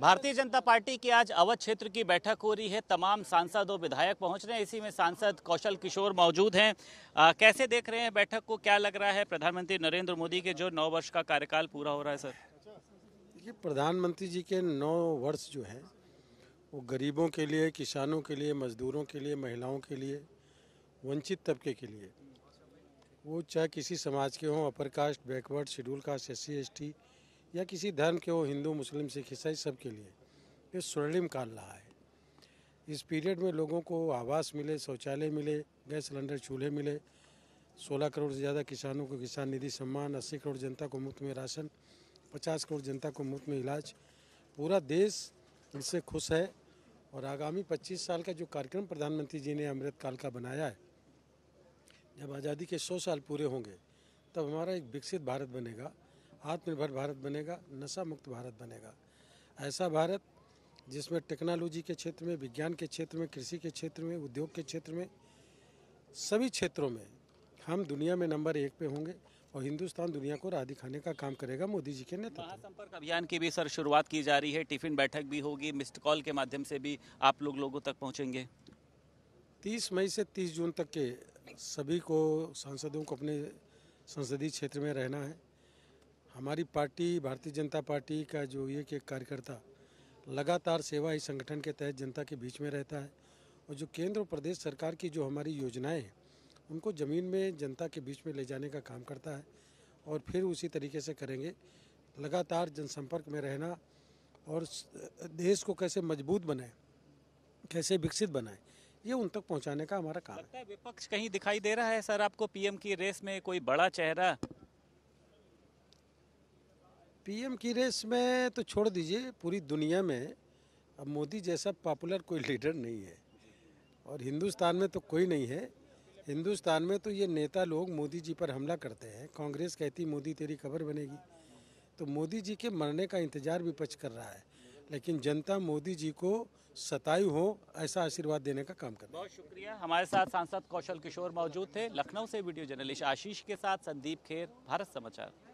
Bharatiya Janata party की आज अवध क्षेत्र की बैठक हो रही है। तमाम सांसद और विधायक पहुंच रहे हैं। इसी में सांसद कौशल किशोर मौजूद हैं। कैसे देख रहे हैं बैठक को, क्या लग रहा है प्रधानमंत्री नरेंद्र मोदी के जो 9 वर्ष का कार्यकाल पूरा हो रहा है? सर, ये प्रधानमंत्री जी के 9 वर्ष जो है वो गरीबों के लिए, किसानों के लिए, मजदूरों के लिए, महिलाओं के लिए, वंचित तबके के लिए, वो चाहे किसी समाज के हों, upper caste, backward, schedule caste, SC ST या किसी धर्म के हो, हिंदू, मुस्लिम, सिख, ईसाई, सब के लिए ये स्वर्णिम काल रहा है। इस पीरियड में लोगों को आवास मिले, शौचालय मिले, गैस सिलेंडर, चूल्हे मिले। 16 करोड़ से ज़्यादा किसानों को किसान निधि सम्मान, 80 करोड़ जनता को मुफ्त में राशन, 50 करोड़ जनता को मुफ्त में इलाज। पूरा देश इससे खुश है और आगामी 25 साल का जो कार्यक्रम प्रधानमंत्री जी ने अमृतकाल का बनाया है, जब आज़ादी के 100 साल पूरे होंगे तब हमारा एक विकसित भारत बनेगा, आत्मनिर्भर भारत बनेगा, नशा मुक्त भारत बनेगा। ऐसा भारत जिसमें टेक्नोलॉजी के क्षेत्र में, विज्ञान के क्षेत्र में, कृषि के क्षेत्र में, उद्योग के क्षेत्र में, सभी क्षेत्रों में हम दुनिया में नंबर 1 पे होंगे और हिंदुस्तान दुनिया को राह दिखाने का काम करेगा मोदी जी के नेतृत्व में। महासंपर्क अभियान की भी सर शुरुआत की जा रही है, टिफिन बैठक भी होगी, मिस्ड कॉल के माध्यम से भी आप लोगों तक पहुँचेंगे। 30 मई से 30 जून तक के सभी को, सांसदों को अपने संसदीय क्षेत्र में रहना है। हमारी पार्टी भारतीय जनता पार्टी का जो ये कि कार्यकर्ता लगातार सेवा इस संगठन के तहत जनता के बीच में रहता है और जो केंद्र और प्रदेश सरकार की जो हमारी योजनाएं हैं उनको ज़मीन में जनता के बीच में ले जाने का काम करता है और फिर उसी तरीके से करेंगे। लगातार जनसंपर्क में रहना और देश को कैसे मजबूत बनाए, कैसे विकसित बनाए, ये उन तक पहुँचाने का हमारा काम है। विपक्ष कहीं दिखाई दे रहा है सर आपको PM की रेस में, कोई बड़ा चेहरा? PM की रेस में तो छोड़ दीजिए, पूरी दुनिया में अब मोदी जैसा पॉपुलर कोई लीडर नहीं है और हिंदुस्तान में तो कोई नहीं है। हिंदुस्तान में तो ये नेता लोग मोदी जी पर हमला करते हैं। कांग्रेस कहती मोदी तेरी खबर बनेगी, तो मोदी जी के मरने का इंतजार विपक्ष कर रहा है, लेकिन जनता मोदी जी को सताई हो ऐसा आशीर्वाद देने का काम कर रही है। बहुत शुक्रिया। हमारे साथ सांसद कौशल किशोर मौजूद थे। लखनऊ से वीडियो जर्नलिस्ट आशीष के साथ संदीप खेर, भारत समाचार।